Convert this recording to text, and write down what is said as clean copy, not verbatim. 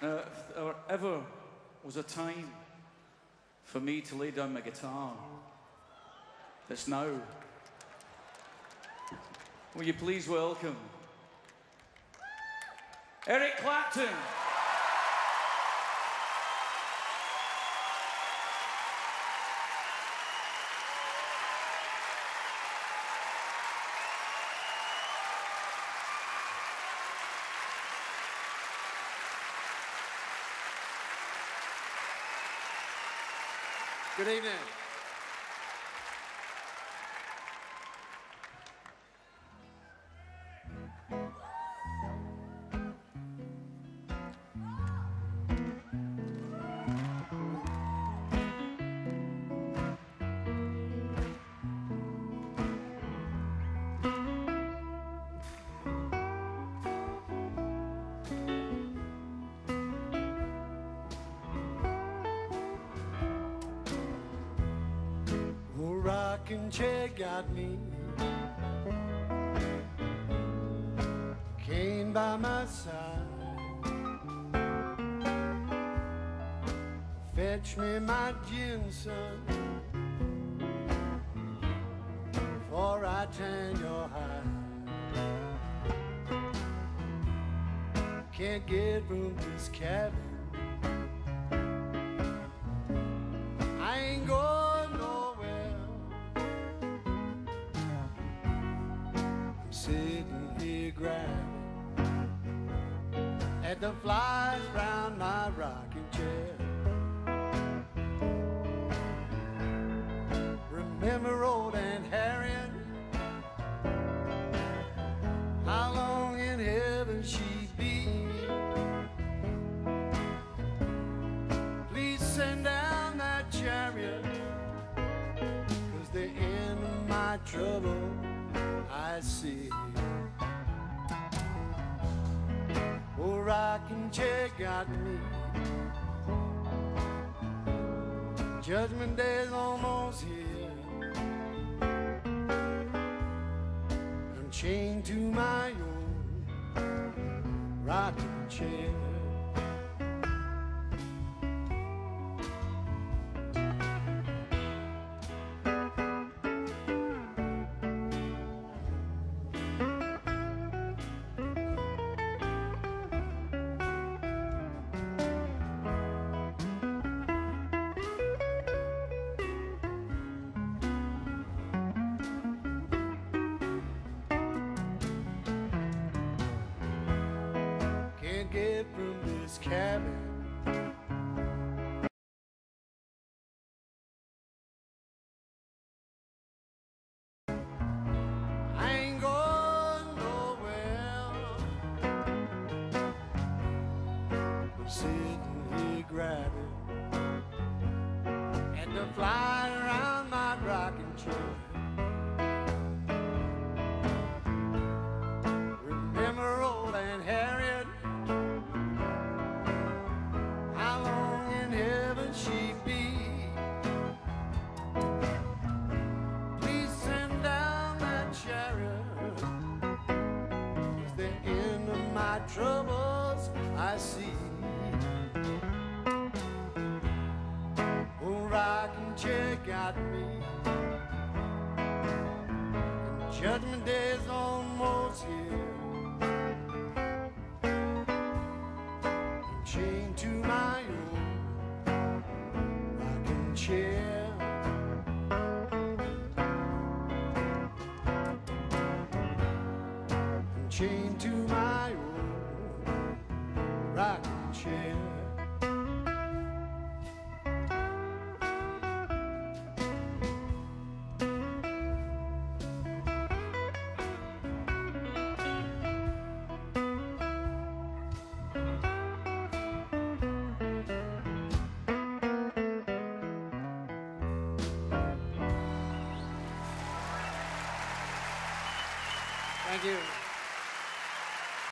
Now, if there ever was a time for me to lay down my guitar, it's now. Will you please welcome Eric Clapton. Good evening. Rocking chair got me, cane by my side, fetch me my gin, son, before I tan your hide. Can't get room to this cabin, I ain't going. Sitting here grabbing at the flies round my rocking chair. Remember old Aunt Harriet, how long in heaven she'd be. Please send down that chariot, 'cause the end of my trouble I see. Oh, rocking chair got me, judgment day's almost here, I'm chained to my own rocking chair. Can't get from this cabin. I ain't going nowhere. I'm sitting here grabbing and I'm flying around my rocking chair. Troubles I see. Oh, rocking chair got me, and judgment day's almost here, I'm chained to my own rocking chair. I'm chained to my own rocking chair. Thank you.